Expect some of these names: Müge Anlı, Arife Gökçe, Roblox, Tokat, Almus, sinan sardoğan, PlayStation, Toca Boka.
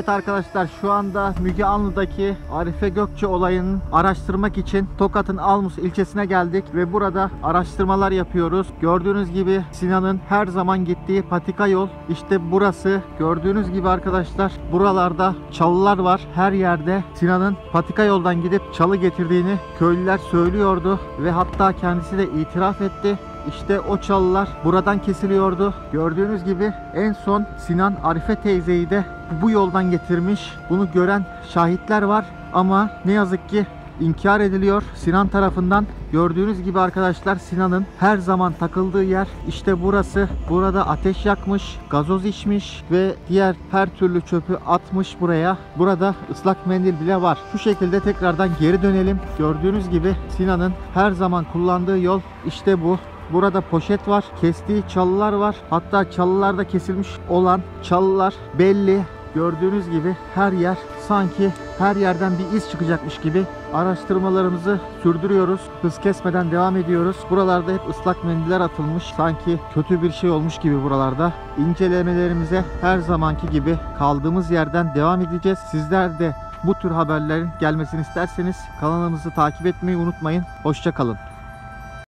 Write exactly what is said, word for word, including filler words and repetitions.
Evet arkadaşlar, şu anda Müge Anlı'daki Arife Gökçe olayını araştırmak için Tokat'ın Almus ilçesine geldik ve burada araştırmalar yapıyoruz. Gördüğünüz gibi Sinan'ın her zaman gittiği patika yol işte burası. Gördüğünüz gibi arkadaşlar, buralarda çalılar var. Her yerde Sinan'ın patika yoldan gidip çalı getirdiğini köylüler söylüyordu ve hatta kendisi de itiraf etti. İşte o çalılar buradan kesiliyordu. Gördüğünüz gibi en son Sinan Arife teyzeyi de bu yoldan getirmiş. Bunu gören şahitler var ama ne yazık ki inkar ediliyor Sinan tarafından. Gördüğünüz gibi arkadaşlar, Sinan'ın her zaman takıldığı yer işte burası. Burada ateş yakmış, gazoz içmiş ve diğer her türlü çöpü atmış buraya. Burada ıslak mendil bile var. Şu şekilde tekrardan geri dönelim. Gördüğünüz gibi Sinan'ın her zaman kullandığı yol işte bu. Burada poşet var, kestiği çalılar var. Hatta çalılarda kesilmiş olan çalılar belli. Gördüğünüz gibi her yer, sanki her yerden bir iz çıkacakmış gibi araştırmalarımızı sürdürüyoruz. Hız kesmeden devam ediyoruz. Buralarda hep ıslak mendiller atılmış. Sanki kötü bir şey olmuş gibi buralarda. İncelemelerimize her zamanki gibi kaldığımız yerden devam edeceğiz. Sizler de bu tür haberlerin gelmesini isterseniz kanalımızı takip etmeyi unutmayın. Hoşça kalın.